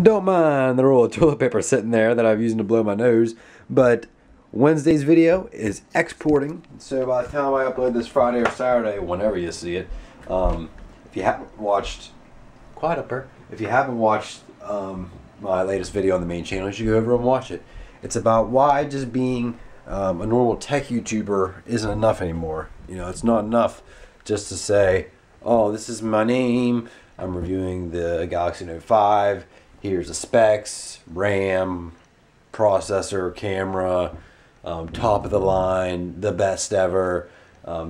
Don't mind the roll of toilet paper sitting there that I've used to blow my nose, but Wednesday's video is exporting, so by the time I upload this Friday or Saturday, whenever you see it, if you haven't watched, my latest video on the main channel, you should go over and watch it. It's about why just being a normal tech YouTuber isn't enough anymore. You know, it's not enough just to say, oh, this is my name, I'm reviewing the Galaxy Note 5, here's the specs, RAM, processor, camera, top of the line, the best ever,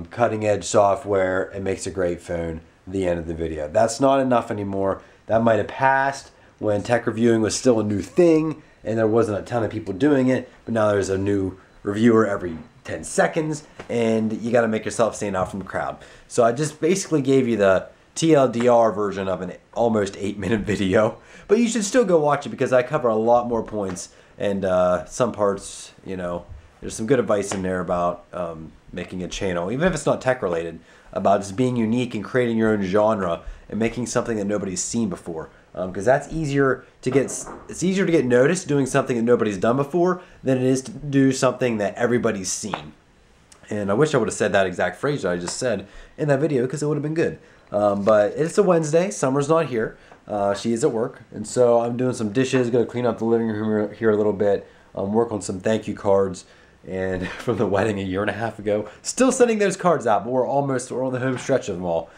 cutting edge software, it makes a great phone, the end of the video. That's not enough anymore. That might have passed when tech reviewing was still a new thing and there wasn't a ton of people doing it, but now there's a new reviewer every 10 seconds and you gotta make yourself stand out from the crowd. So I just basically gave you the TLDR version of an almost 8-minute video, but you should still go watch it because I cover a lot more points and some parts, you know, there's some good advice in there about making a channel, even if it's not tech related, about just being unique and creating your own genre and making something that nobody's seen before, because that's easier to get, it's easier to get noticed doing something that nobody's done before than it is to do something that everybody's seen. And I wish I would have said that exact phrase that I just said in that video because it would have been good. But it's a Wednesday, Summer's not here, she is at work, and so I'm doing some dishes, going to clean up the living room here a little bit, work on some thank you cards and from the wedding a year and a half ago. Still sending those cards out, but we're on the home stretch of them all,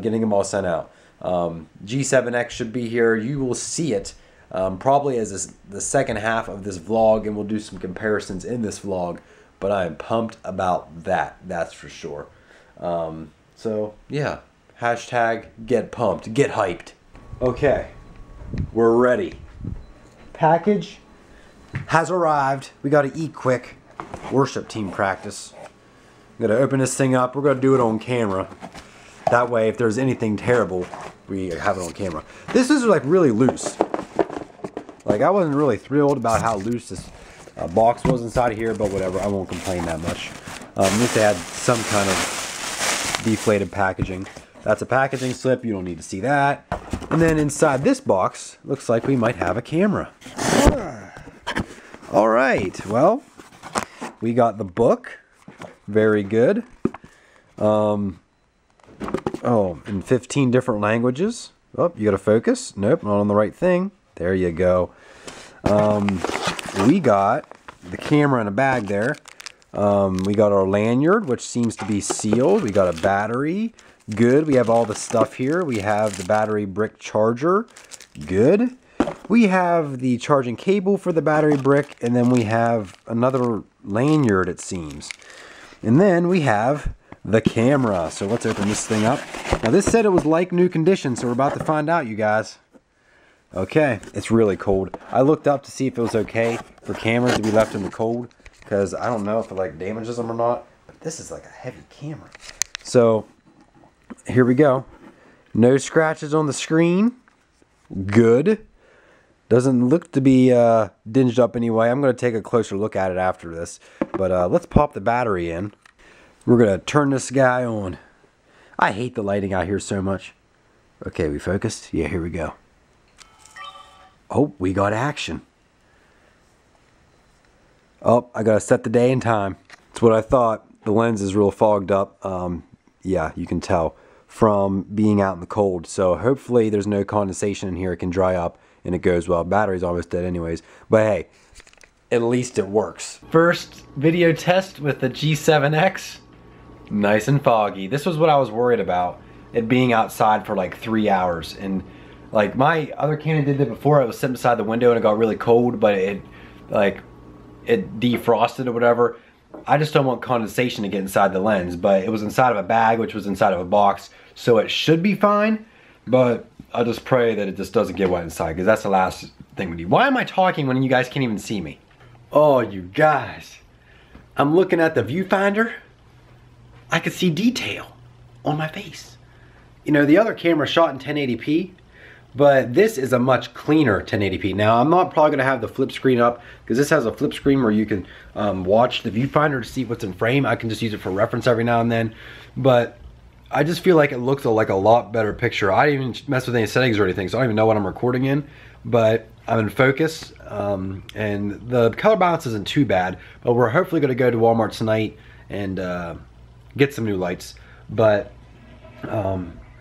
getting them all sent out. G7X should be here, you will see it probably as the second half of this vlog, and we'll do some comparisons in this vlog, but I am pumped about that, that's for sure. So yeah. Hashtag get pumped, get hyped. Okay, we're ready. Package has arrived. We gotta eat quick. Worship team practice. I'm gonna open this thing up. We're gonna do it on camera. That way, if there's anything terrible, we have it on camera. This is like really loose. Like I wasn't really thrilled about how loose this box was inside of here, but whatever, I won't complain that much. At least they had some kind of deflated packaging. That's a packaging slip, you don't need to see that. And then inside this box, looks like we might have a camera. All right, well, we got the book, very good. Oh, in 15 different languages. Oh, you gotta focus, nope, not on the right thing. There you go. We got the camera in a bag there. We got our lanyard, which seems to be sealed. We got a battery. Good, we have all the stuff here. We have the battery brick charger, good. We have the charging cable for the battery brick, and then we have another lanyard, it seems. And then we have the camera. So let's open this thing up. Now this said it was like new condition, so we're about to find out, you guys. Okay, it's really cold. I looked up to see if it was okay for cameras to be left in the cold, because I don't know if it like damages them or not, but this is like a heavy camera. So, here we go. No scratches on the screen. Good. Doesn't look to be dinged up anyway. I'm going to take a closer look at it after this. But let's pop the battery in. We're going to turn this guy on. I hate the lighting out here so much. Okay, we focused? Yeah, here we go. Oh, we got action. Oh, I got to set the day and time. That's what I thought. The lens is real fogged up. Yeah, you can tell from being out in the cold. So hopefully there's no condensation in here. It can dry up and it goes well. Battery's almost dead anyways. But hey, at least it works. First video test with the G7X. Nice and foggy. This was what I was worried about. It being outside for like 3 hours. And like my other Canon did that before. I was sitting beside the window and it got really cold. But it defrosted or whatever. I just don't want condensation to get inside the lens, but it was inside of a bag, which was inside of a box, so it should be fine, but I just pray that it just doesn't get wet inside, because that's the last thing we need. Why am I talking when you guys can't even see me? Oh, you guys. I'm looking at the viewfinder. I could see detail on my face. You know, the other camera shot in 1080p, but this is a much cleaner 1080p. Now, I'm not probably going to have the flip screen up because this has a flip screen where you can watch the viewfinder to see what's in frame. I can just use it for reference every now and then. But I just feel like it looks like a lot better picture. I didn't even mess with any settings or anything, so I don't even know what I'm recording in. but I'm in focus, and the color balance isn't too bad, but we're hopefully going to go to Walmart tonight and get some new lights. But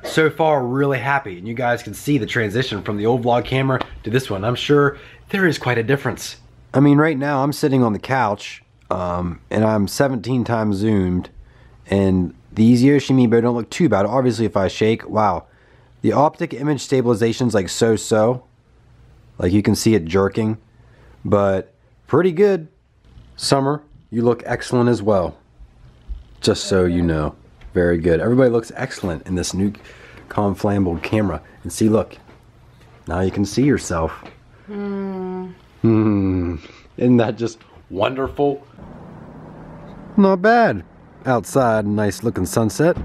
so far, really happy, and you guys can see the transition from the old vlog camera to this one. I'm sure there is quite a difference. I mean, right now I'm sitting on the couch, and I'm 17 times zoomed, and these Yoshimibo don't look too bad. Obviously, if I shake, wow. The optic image stabilization's like so-so. Like you can see it jerking, but pretty good. Summer, you look excellent as well. Just so you know, very good. Everybody looks excellent in this new conflambled camera. And see, look, now you can see yourself. Isn't that just wonderful? Not bad. Outside, nice looking sunset.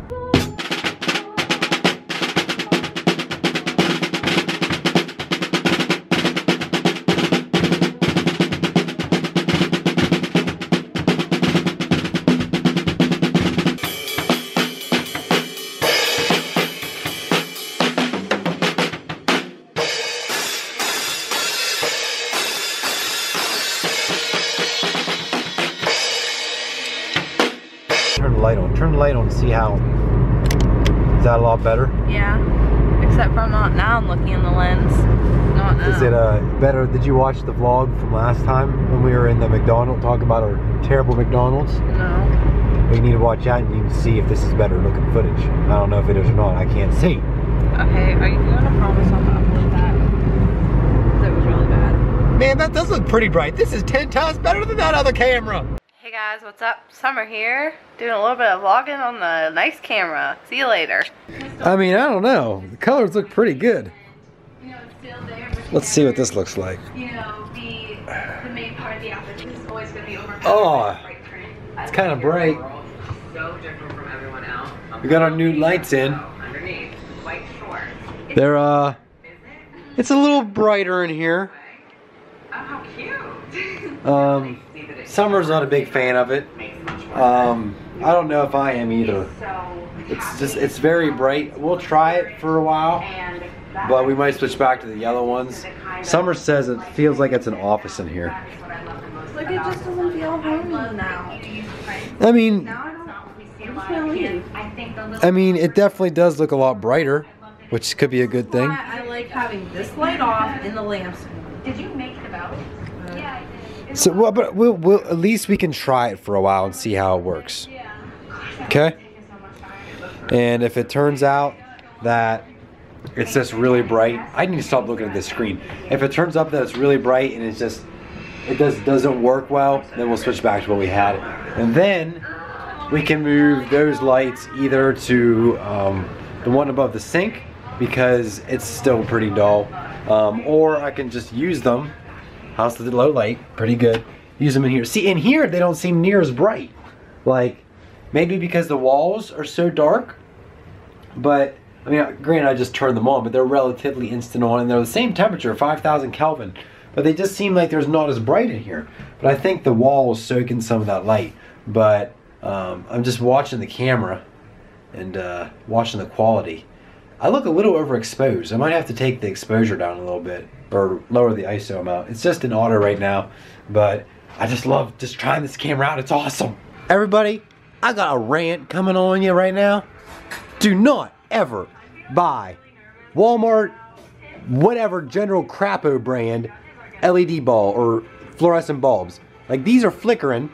Turn the light on to see how. Is that a lot better? Yeah, except for now I'm looking in the lens. Not now. Is it better? Did you watch the vlog from last time when we were in the McDonald's, talk about our terrible McDonald's? No. We need to watch out and you can see if this is better looking footage. I don't know if it is or not, I can't see. Okay, are you going to promise I'm going to upload that? Because it was really bad. Man, that does look pretty bright. This is 10 times better than that other camera. Hey guys, what's up? Summer here, doing a little bit of vlogging on the nice camera. See you later. I mean, I don't know. The colors look pretty good. Let's see what this looks like. You know, the main part of the outfit is always going to be overpowered. Oh, it's kind of bright. So different from everyone else. We got our new lights in. Underneath, white shorts. They're it's a little brighter in here. Oh, how cute. Summer's not a big fan of it. I don't know if I am either. It's just, it's very bright. We'll try it for a while, but we might switch back to the yellow ones. Summer says it feels like it's an office in here. Like it just doesn't feel homey now. I mean, it definitely does look a lot brighter, which could be a good thing. I like having this light off in the lamps. Did you make the bell? Yeah, I did. So, well, but we'll at least we can try it for a while and see how it works. Okay? And if it turns out that it's just really bright, I need to stop looking at this screen. If it turns up that it's really bright and it's just, it doesn't work well, then we'll switch back to what we had. And then we can move those lights either to the one above the sink because it's still pretty dull, or I can just use them. House of the low light, pretty good. Use them in here. See, in here, they don't seem near as bright. Like, maybe because the walls are so dark, but, I mean, granted, I just turned them on, but they're relatively instant on, and they're the same temperature, 5,000 Kelvin, but they just seem like there's not as bright in here. But I think the walls soak in some of that light, but I'm just watching the camera and watching the quality. I look a little overexposed. I might have to take the exposure down a little bit or lower the ISO amount. It's just in auto right now, but I just love just trying this camera out. It's awesome. Everybody, I got a rant coming on you right now. Do not ever buy Walmart, whatever General Crapo brand LED ball or fluorescent bulbs. Like these are flickering.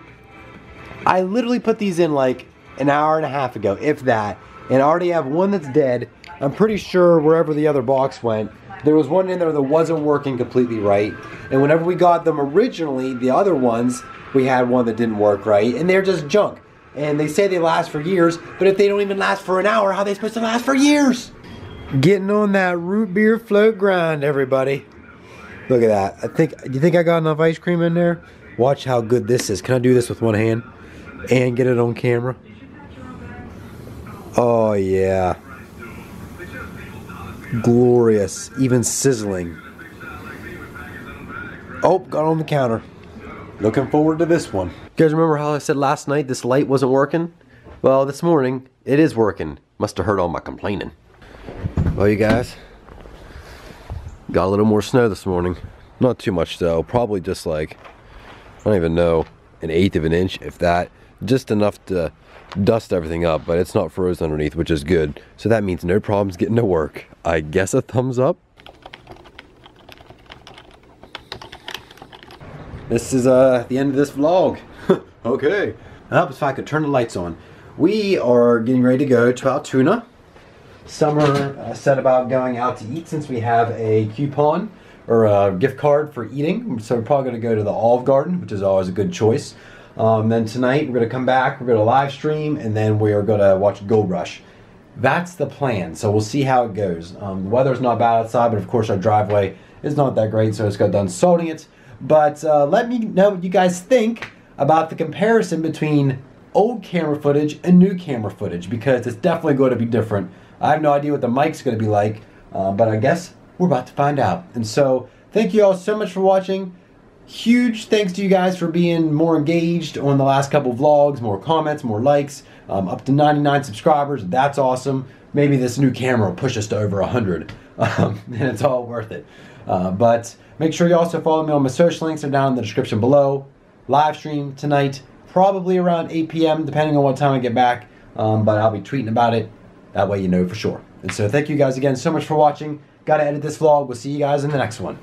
I literally put these in like an hour and a half ago, if that, and I already have one that's dead. I'm pretty sure wherever the other box went, there was one in there that wasn't working completely right. And whenever we got them originally, the other ones, we had one that didn't work right. And they're just junk. And they say they last for years, but if they don't even last for an hour, how are they supposed to last for years? Getting on that root beer float grind, everybody. Look at that. Do you think I got enough ice cream in there? Watch how good this is. Can I do this with one hand and get it on camera? Oh, yeah. Glorious, even sizzling. Oh, got on the counter. Looking forward to this one. You guys remember how I said last night this light wasn't working? Well, this morning, it is working. Must have heard all my complaining. Well, you guys, Got a little more snow this morning. Not too much though, probably just like, I don't even know, 1/8 of an inch, if that. Just enough to dust everything up, but it's not frozen underneath, which is good. So that means no problems getting to work. I guess a thumbs up. This is the end of this vlog. Okay. Up if I could turn the lights on. We are getting ready to go to Altoona. Summer said about going out to eat since we have a coupon or a gift card for eating. So we're probably going to go to the Olive Garden, which is always a good choice. Then tonight we're going to come back, we're going to live stream, and then we are going to watch Gold Rush. That's the plan, so we'll see how it goes. The weather's not bad outside, but of course our driveway is not that great, so it's got done salting it. But let me know what you guys think about the comparison between old camera footage and new camera footage, because it's definitely going to be different. I have no idea what the mic's going to be like, but I guess we're about to find out. And so, thank you all so much for watching. Huge thanks to you guys for being more engaged on the last couple vlogs, more comments, more likes, up to 99 subscribers. That's awesome. Maybe this new camera will push us to over 100, and it's all worth it. But make sure you also follow me on my social links. They're down in the description below. Live stream tonight, probably around 8 p.m., depending on what time I get back, but I'll be tweeting about it. That way you know for sure. And so thank you guys again so much for watching. Gotta edit this vlog. We'll see you guys in the next one.